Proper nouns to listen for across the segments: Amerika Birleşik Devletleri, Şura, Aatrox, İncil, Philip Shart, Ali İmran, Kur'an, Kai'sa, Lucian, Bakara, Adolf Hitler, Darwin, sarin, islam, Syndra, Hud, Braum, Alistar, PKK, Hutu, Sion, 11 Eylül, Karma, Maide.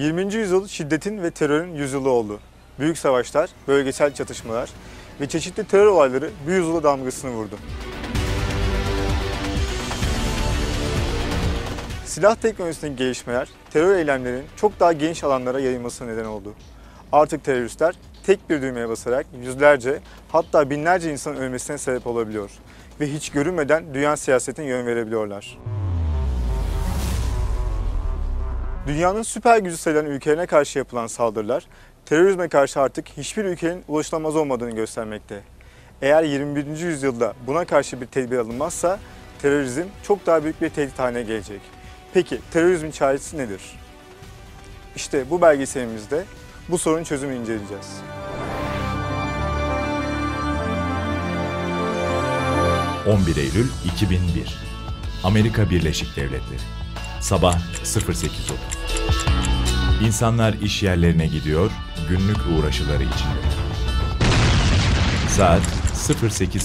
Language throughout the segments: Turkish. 20. yüzyıl şiddetin ve terörün yüzyılı oldu. Büyük savaşlar, bölgesel çatışmalar ve çeşitli terör olayları bu yüzyıla damgasını vurdu. Silah teknolojisindeki gelişmeler, terör eylemlerinin çok daha geniş alanlara yayılmasına neden oldu. Artık teröristler tek bir düğmeye basarak yüzlerce, hatta binlerce insanın ölmesine sebep olabiliyor ve hiç görünmeden dünya siyasetine yön verebiliyorlar. Dünyanın süper gücü sayılan ülkelerine karşı yapılan saldırılar, terörizme karşı artık hiçbir ülkenin ulaşılamaz olmadığını göstermekte. Eğer 21. yüzyılda buna karşı bir tedbir alınmazsa, terörizm çok daha büyük bir tehdit haline gelecek. Peki terörizmin çaresi nedir? İşte bu belgeselimizde bu sorunun çözümünü inceleyeceğiz. 11 Eylül 2001 Amerika Birleşik Devletleri Sabah 08:30 İnsanlar iş yerlerine gidiyor, günlük uğraşıları içinde. Saat 08:45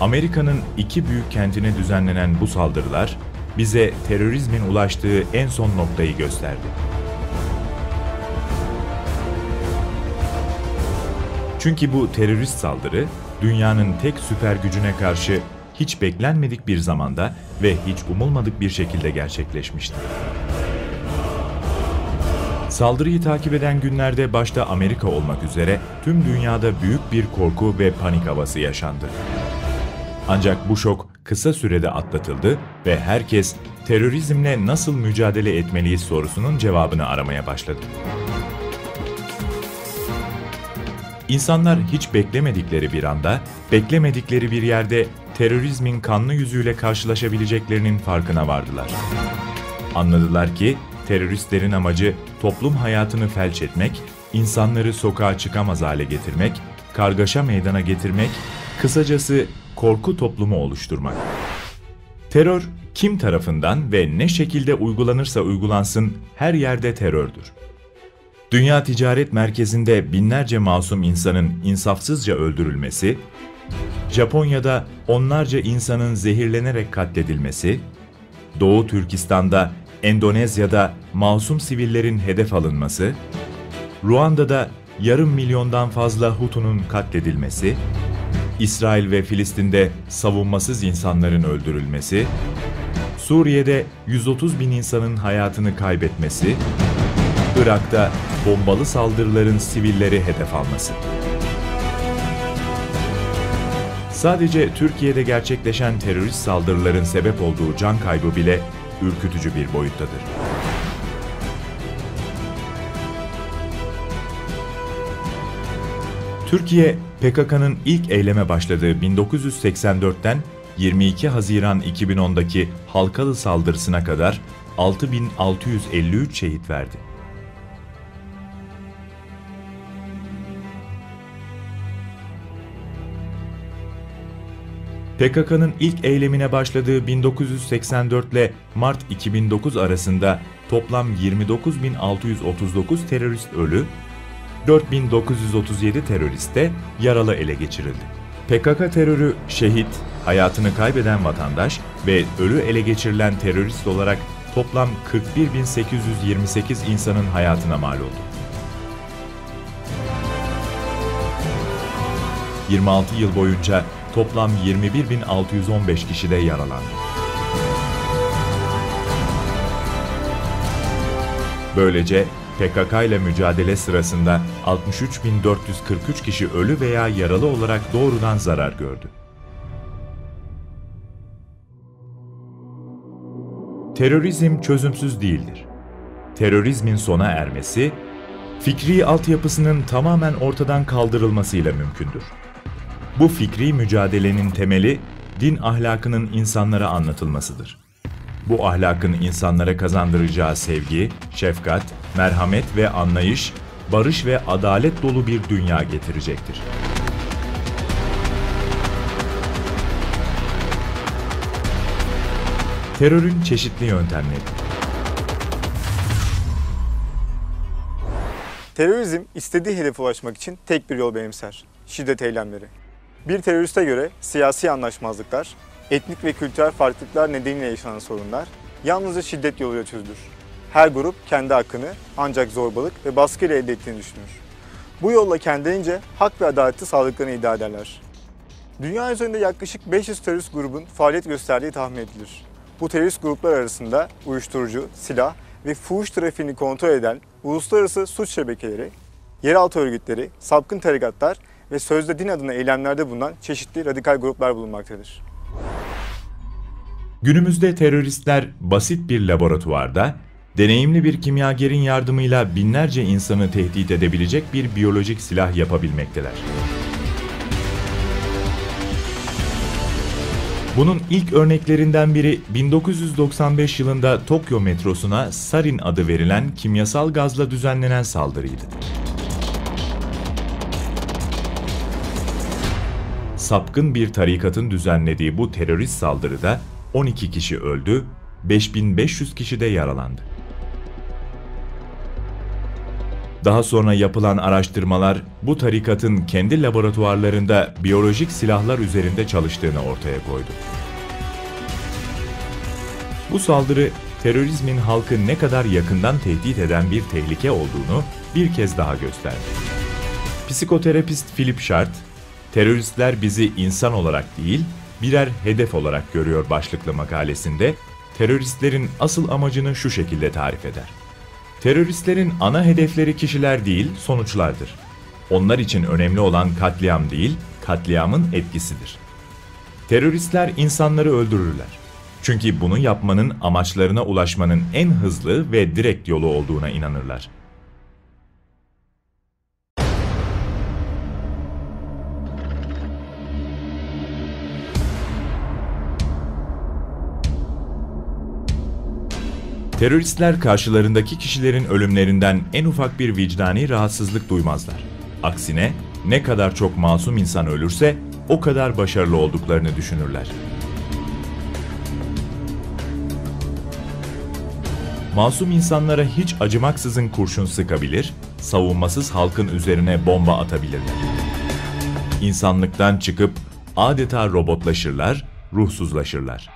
Amerika'nın iki büyük kentine düzenlenen bu saldırılar, bize terörizmin ulaştığı en son noktayı gösterdi. Çünkü bu terörist saldırı, dünyanın tek süper gücüne karşı hiç beklenmedik bir zamanda ve hiç umulmadık bir şekilde gerçekleşmişti. Saldırıyı takip eden günlerde başta Amerika olmak üzere tüm dünyada büyük bir korku ve panik havası yaşandı. Ancak bu şok kısa sürede atlatıldı ve herkes terörizmle nasıl mücadele etmeliyiz sorusunun cevabını aramaya başladı. İnsanlar hiç beklemedikleri bir anda, beklemedikleri bir yerde terörizmin kanlı yüzüyle karşılaşabileceklerinin farkına vardılar. Anladılar ki teröristlerin amacı toplum hayatını felç etmek, insanları sokağa çıkamaz hale getirmek, kargaşa meydana getirmek, kısacası korku toplumu oluşturmak. Terör, kim tarafından ve ne şekilde uygulanırsa uygulansın her yerde terördür. Dünya Ticaret Merkezi'nde binlerce masum insanın insafsızca öldürülmesi, Japonya'da onlarca insanın zehirlenerek katledilmesi, Doğu Türkistan'da, Endonezya'da masum sivillerin hedef alınması, Ruanda'da yarım milyondan fazla Hutu'nun katledilmesi, İsrail ve Filistin'de savunmasız insanların öldürülmesi, Suriye'de 130 bin insanın hayatını kaybetmesi, Irak'ta bombalı saldırıların sivilleri hedef alması. Sadece Türkiye'de gerçekleşen terörist saldırıların sebep olduğu can kaybı bile ürkütücü bir boyuttadır. Türkiye, PKK'nın ilk eyleme başladığı 1984'ten 22 Haziran 2010'daki Halkalı saldırısına kadar 6.653 şehit verdi. PKK'nın ilk eylemine başladığı 1984 ile Mart 2009 arasında toplam 29.639 terörist ölü, 4.937 terörist de yaralı ele geçirildi. PKK terörü şehit, hayatını kaybeden vatandaş ve ölü ele geçirilen terörist olarak toplam 41.828 insanın hayatına mal oldu. 26 yıl boyunca toplam 21.615 kişi de yaralandı. Böylece PKK ile mücadele sırasında 63.443 kişi ölü veya yaralı olarak doğrudan zarar gördü. Terörizm çözümsüz değildir. Terörizmin sona ermesi, fikri altyapısının tamamen ortadan kaldırılmasıyla mümkündür. Bu fikri mücadelenin temeli, din ahlakının insanlara anlatılmasıdır. Bu ahlakın insanlara kazandıracağı sevgi, şefkat, merhamet ve anlayış, barış ve adalet dolu bir dünya getirecektir. Terörün çeşitli yöntemleri. Terörizm istediği hedefe ulaşmak için tek bir yol benimser: şiddet eylemleri. Bir teröriste göre siyasi anlaşmazlıklar, etnik ve kültürel farklılıklar nedeniyle yaşanan sorunlar yalnızca şiddet yoluyla çözülür. Her grup kendi hakkını ancak zorbalık ve baskıyla elde ettiğini düşünür. Bu yolla kendilerince hak ve adaleti sağladıklarını iddia ederler. Dünya üzerinde yaklaşık 500 terörist grubun faaliyet gösterdiği tahmin edilir. Bu terörist gruplar arasında uyuşturucu, silah ve fuhuş trafiğini kontrol eden uluslararası suç şebekeleri, yeraltı örgütleri, sapkın tarikatlar ve sözde din adına eylemlerde bulunan çeşitli radikal gruplar bulunmaktadır. Günümüzde teröristler basit bir laboratuvarda, deneyimli bir kimyagerin yardımıyla binlerce insanı tehdit edebilecek bir biyolojik silah yapabilmekteler. Bunun ilk örneklerinden biri 1995 yılında Tokyo metrosuna sarin adı verilen kimyasal gazla düzenlenen saldırıydı. Sapkın bir tarikatın düzenlediği bu terörist saldırıda 12 kişi öldü, 5500 kişi de yaralandı. Daha sonra yapılan araştırmalar bu tarikatın kendi laboratuvarlarında biyolojik silahlar üzerinde çalıştığını ortaya koydu. Bu saldırı terörizmin halkı ne kadar yakından tehdit eden bir tehlike olduğunu bir kez daha gösterdi. Psikoterapist Philip Shart, "Teröristler bizi insan olarak değil, birer hedef olarak görüyor" başlıklı makalesinde teröristlerin asıl amacını şu şekilde tarif eder. "Teröristlerin ana hedefleri kişiler değil, sonuçlardır. Onlar için önemli olan katliam değil, katliamın etkisidir. Teröristler insanları öldürürler. Çünkü bunu yapmanın amaçlarına ulaşmanın en hızlı ve direkt yolu olduğuna inanırlar." Teröristler karşılarındaki kişilerin ölümlerinden en ufak bir vicdani rahatsızlık duymazlar. Aksine ne kadar çok masum insan ölürse o kadar başarılı olduklarını düşünürler. Masum insanlara hiç acımaksızın kurşun sıkabilir, savunmasız halkın üzerine bomba atabilirler. İnsanlıktan çıkıp adeta robotlaşırlar, ruhsuzlaşırlar.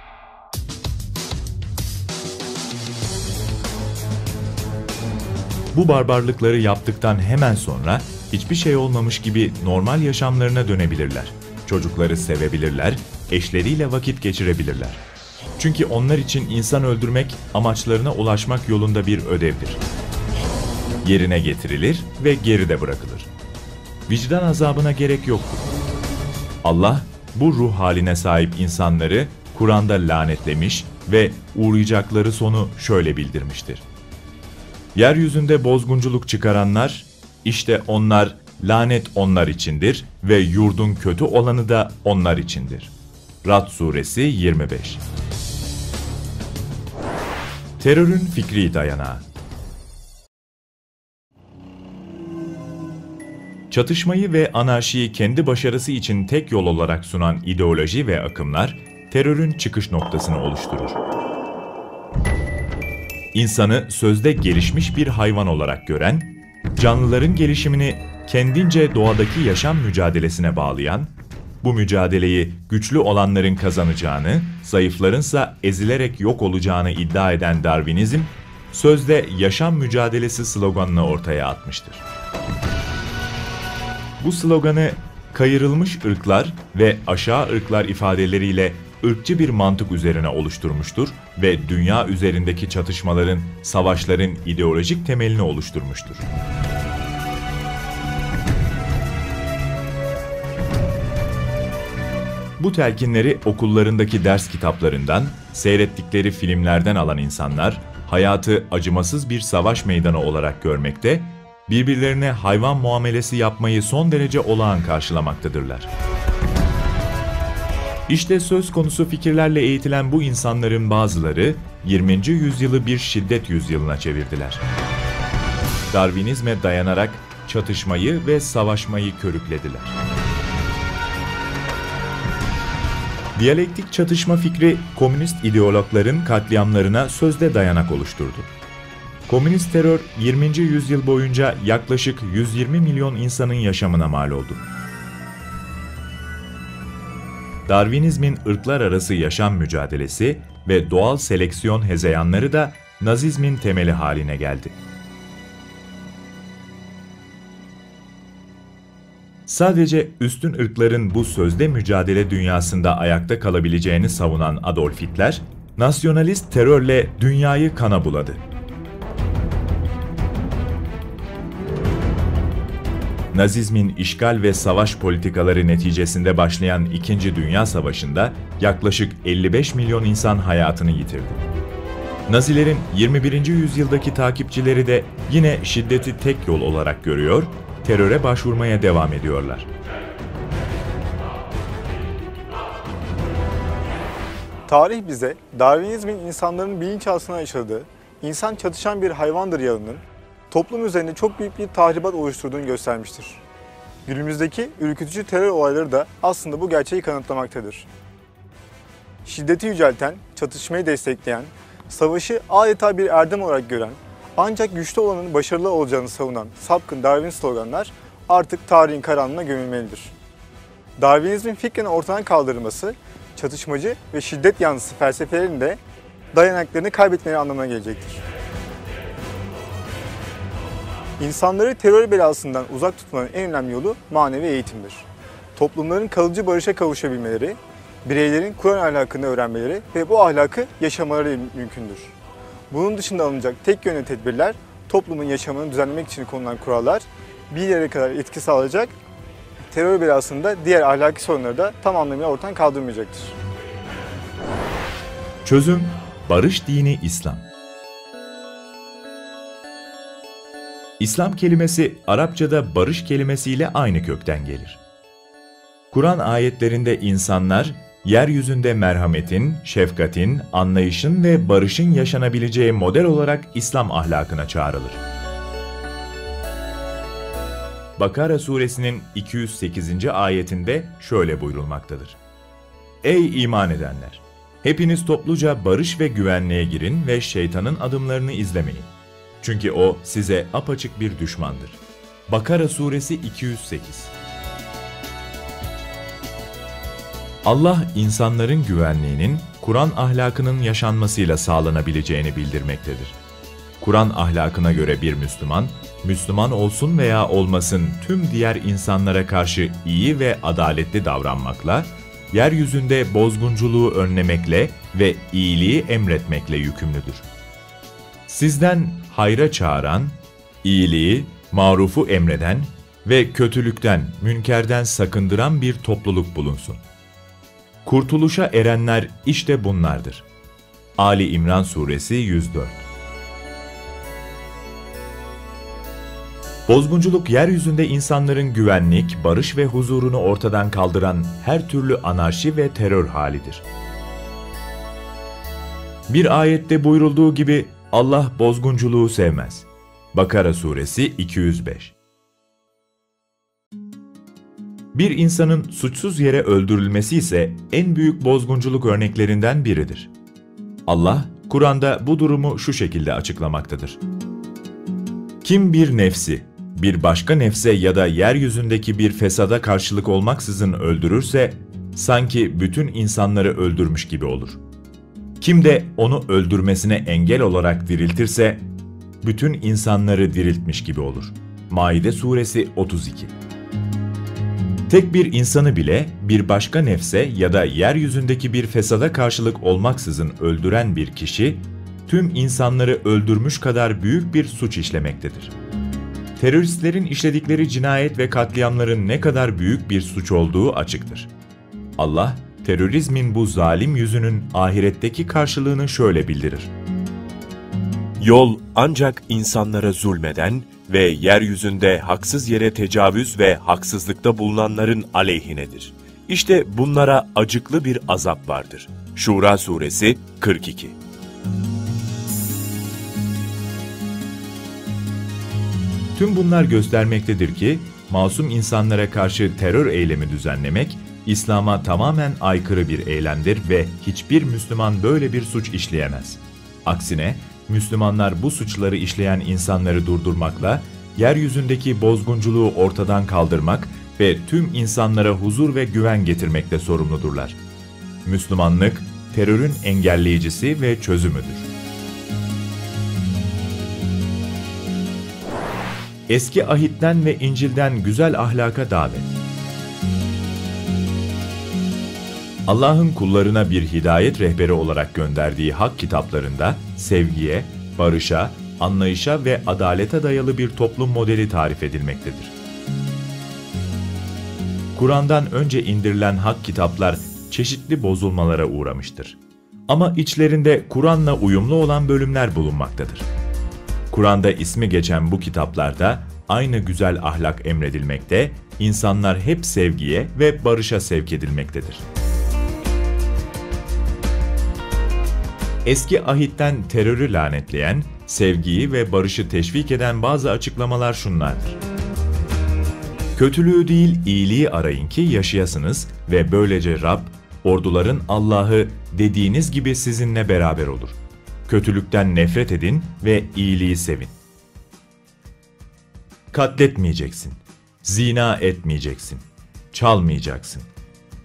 Bu barbarlıkları yaptıktan hemen sonra hiçbir şey olmamış gibi normal yaşamlarına dönebilirler. Çocukları sevebilirler, eşleriyle vakit geçirebilirler. Çünkü onlar için insan öldürmek amaçlarına ulaşmak yolunda bir ödevdir. Yerine getirilir ve geride bırakılır. Vicdan azabına gerek yoktur. Allah bu ruh haline sahip insanları Kur'an'da lanetlemiş ve uğrayacakları sonu şöyle bildirmiştir: "Yeryüzünde bozgunculuk çıkaranlar, işte onlar, lanet onlar içindir ve yurdun kötü olanı da onlar içindir." Rad Suresi 25. Terörün fikri dayanağı. Çatışmayı ve anarşiyi kendi başarısı için tek yol olarak sunan ideoloji ve akımlar, terörün çıkış noktasını oluşturur. İnsanı sözde gelişmiş bir hayvan olarak gören, canlıların gelişimini kendince doğadaki yaşam mücadelesine bağlayan, bu mücadeleyi güçlü olanların kazanacağını, zayıflarınsa ezilerek yok olacağını iddia eden Darwinizm, sözde yaşam mücadelesi sloganını ortaya atmıştır. Bu sloganı "kayırılmış ırklar" ve "aşağı ırklar" ifadeleriyle ırkçı bir mantık üzerine oluşturmuştur ve dünya üzerindeki çatışmaların, savaşların ideolojik temelini oluşturmuştur. Bu telkinleri okullarındaki ders kitaplarından, seyrettikleri filmlerden alan insanlar, hayatı acımasız bir savaş meydanı olarak görmekte, birbirlerine hayvan muamelesi yapmayı son derece olağan karşılamaktadırlar. İşte söz konusu fikirlerle eğitilen bu insanların bazıları 20. yüzyılı bir şiddet yüzyılına çevirdiler. Darwinizme dayanarak çatışmayı ve savaşmayı körüklediler. Diyalektik çatışma fikri komünist ideologların katliamlarına sözde dayanak oluşturdu. Komünist terör 20. yüzyıl boyunca yaklaşık 120 milyon insanın yaşamına mal oldu. Darwinizmin ırklar arası yaşam mücadelesi ve doğal seleksiyon hezeyanları da Nazizmin temeli haline geldi. Sadece üstün ırkların bu sözde mücadele dünyasında ayakta kalabileceğini savunan Adolf Hitler, nasyonalist terörle dünyayı kana buladı. Nazizmin işgal ve savaş politikaları neticesinde başlayan İkinci Dünya Savaşı'nda yaklaşık 55 milyon insan hayatını yitirdi. Nazilerin 21. yüzyıldaki takipçileri de yine şiddeti tek yol olarak görüyor, teröre başvurmaya devam ediyorlar. Tarih bize Darwinizmin insanların bilinçaltına işlediği, insan çatışan bir hayvandır yanının toplum üzerinde çok büyük bir tahribat oluşturduğunu göstermiştir. Günümüzdeki ürkütücü terör olayları da aslında bu gerçeği kanıtlamaktadır. Şiddeti yücelten, çatışmayı destekleyen, savaşı adeta bir erdem olarak gören, ancak güçlü olanın başarılı olacağını savunan sapkın Darwin sloganlar artık tarihin karanlığına gömülmelidir. Darwinizmin fikrini ortadan kaldırılması, çatışmacı ve şiddet yanlısı felsefelerin de dayanaklarını kaybetmeleri anlamına gelecektir. İnsanları terör belasından uzak tutmanın en önemli yolu manevi eğitimdir. Toplumların kalıcı barışa kavuşabilmeleri, bireylerin Kur'an ahlakını öğrenmeleri ve bu ahlakı yaşamaları mümkündür. Bunun dışında alınacak tek yönlü tedbirler, toplumun yaşamını düzenlemek için konulan kurallar bir yere kadar etki sağlayacak, terör belasında diğer ahlaki sorunları da tam anlamıyla ortadan kaldırmayacaktır. Çözüm, barış dini İslam. İslam kelimesi Arapçada barış kelimesiyle aynı kökten gelir. Kur'an ayetlerinde insanlar, yeryüzünde merhametin, şefkatin, anlayışın ve barışın yaşanabileceği model olarak İslam ahlakına çağrılır. Bakara suresinin 208. ayetinde şöyle buyurulmaktadır. Ey iman edenler! Hepiniz topluca barış ve güvenliğe girin ve şeytanın adımlarını izlemeyin. Çünkü o size apaçık bir düşmandır. Bakara suresi 208. Allah insanların güvenliğinin Kur'an ahlakının yaşanmasıyla sağlanabileceğini bildirmektedir. Kur'an ahlakına göre bir Müslüman, Müslüman olsun veya olmasın tüm diğer insanlara karşı iyi ve adaletli davranmakla, yeryüzünde bozgunculuğu önlemekle ve iyiliği emretmekle yükümlüdür. Sizden hayra çağıran, iyiliği, marufu emreden ve kötülükten, münkerden sakındıran bir topluluk bulunsun. Kurtuluşa erenler işte bunlardır. Ali İmran Suresi 104. Bozgunculuk yeryüzünde insanların güvenlik, barış ve huzurunu ortadan kaldıran her türlü anarşi ve terör halidir. Bir ayette buyurulduğu gibi Allah bozgunculuğu sevmez. Bakara Suresi 205. Bir insanın suçsuz yere öldürülmesi ise en büyük bozgunculuk örneklerinden biridir. Allah, Kur'an'da bu durumu şu şekilde açıklamaktadır. Kim bir nefsi, bir başka nefse ya da yeryüzündeki bir fesada karşılık olmaksızın öldürürse, sanki bütün insanları öldürmüş gibi olur. Kim de onu öldürmesine engel olarak diriltirse, bütün insanları diriltmiş gibi olur. Maide Suresi 32. Tek bir insanı bile bir başka nefse ya da yeryüzündeki bir fesada karşılık olmaksızın öldüren bir kişi, tüm insanları öldürmüş kadar büyük bir suç işlemektedir. Teröristlerin işledikleri cinayet ve katliamların ne kadar büyük bir suç olduğu açıktır. Allah, terörizmin bu zalim yüzünün ahiretteki karşılığını şöyle bildirir. Yol ancak insanlara zulmeden ve yeryüzünde haksız yere tecavüz ve haksızlıkta bulunanların aleyhinedir. İşte bunlara acıklı bir azap vardır. Şura Suresi 42. Tüm bunlar göstermektedir ki, masum insanlara karşı terör eylemi düzenlemek, İslam'a tamamen aykırı bir eylemdir ve hiçbir Müslüman böyle bir suç işleyemez. Aksine, Müslümanlar bu suçları işleyen insanları durdurmakla, yeryüzündeki bozgunculuğu ortadan kaldırmak ve tüm insanlara huzur ve güven getirmekle sorumludurlar. Müslümanlık, terörün engelleyicisi ve çözümüdür. Eski Ahit'ten ve İncil'den güzel ahlaka davet. Allah'ın kullarına bir hidayet rehberi olarak gönderdiği hak kitaplarında sevgiye, barışa, anlayışa ve adalete dayalı bir toplum modeli tarif edilmektedir. Kur'an'dan önce indirilen hak kitaplar çeşitli bozulmalara uğramıştır. Ama içlerinde Kur'an'la uyumlu olan bölümler bulunmaktadır. Kur'an'da ismi geçen bu kitaplarda aynı güzel ahlak emredilmekte, insanlar hep sevgiye ve barışa sevk edilmektedir. Eski Ahit'ten terörü lanetleyen, sevgiyi ve barışı teşvik eden bazı açıklamalar şunlardır. Kötülüğü değil iyiliği arayın ki yaşayasınız ve böylece Rab, orduların Allah'ı dediğiniz gibi sizinle beraber olur. Kötülükten nefret edin ve iyiliği sevin. Katletmeyeceksin, zina etmeyeceksin, çalmayacaksın,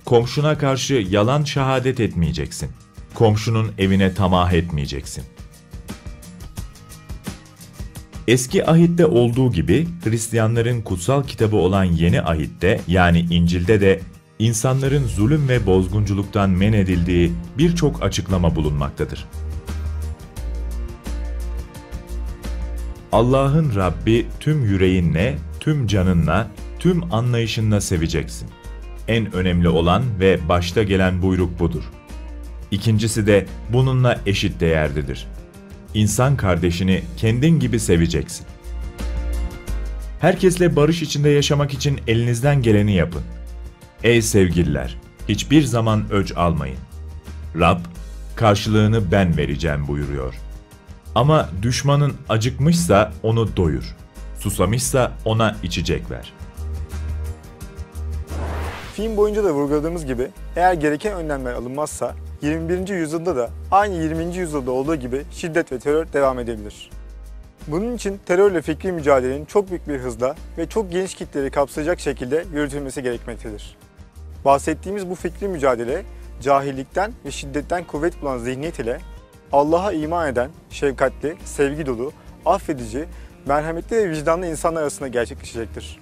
komşuna karşı yalan şahadet etmeyeceksin, komşunun evine tamah etmeyeceksin. Eski Ahit'te olduğu gibi Hristiyanların kutsal kitabı olan Yeni Ahit'te yani İncil'de de insanların zulüm ve bozgunculuktan men edildiği birçok açıklama bulunmaktadır. Allah'ın Rabbi tüm yüreğinle, tüm canınla, tüm anlayışınla seveceksin. En önemli olan ve başta gelen buyruk budur. İkincisi de bununla eşit değerlidir. İnsan kardeşini kendin gibi seveceksin. Herkesle barış içinde yaşamak için elinizden geleni yapın. Ey sevgililer, hiçbir zaman öç almayın. Rab, karşılığını ben vereceğim buyuruyor. Ama düşmanın acıkmışsa onu doyur, susamışsa ona içecek ver. Film boyunca da vurguladığımız gibi eğer gereken önlemler alınmazsa 21. yüzyılda da aynı 20. yüzyılda olduğu gibi şiddet ve terör devam edebilir. Bunun için terörle fikri mücadelenin çok büyük bir hızla ve çok geniş kitleri kapsayacak şekilde yürütülmesi gerekmektedir. Bahsettiğimiz bu fikri mücadele cahillikten ve şiddetten kuvvet bulan zihniyet ile Allah'a iman eden, şefkatli, sevgi dolu, affedici, merhametli ve vicdanlı insanlar arasında gerçekleşecektir.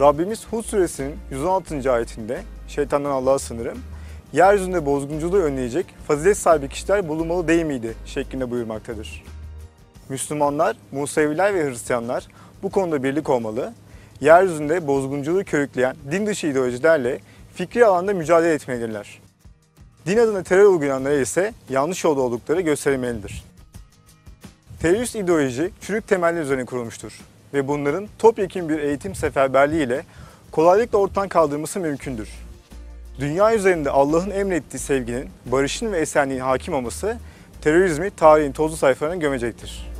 Rabbimiz Hud suresinin 116. ayetinde, şeytandan Allah'a sığınırım, yeryüzünde bozgunculuğu önleyecek fazilet sahibi kişiler bulunmalı değil miydi şeklinde buyurmaktadır. Müslümanlar, Museviler ve Hristiyanlar bu konuda birlik olmalı, yeryüzünde bozgunculuğu körükleyen din dışı ideolojilerle fikri alanda mücadele etmelidirler. Din adına terör uygulayanlara ise yanlış yolda oldukları gösterilmelidir. Terörist ideoloji çürük temelli üzerine kurulmuştur ve bunların topyekun bir eğitim seferberliği ile kolaylıkla ortadan kaldırılması mümkündür. Dünya üzerinde Allah'ın emrettiği sevginin, barışın ve esenliğin hakim olması terörizmi tarihin tozlu sayfalarına gömecektir.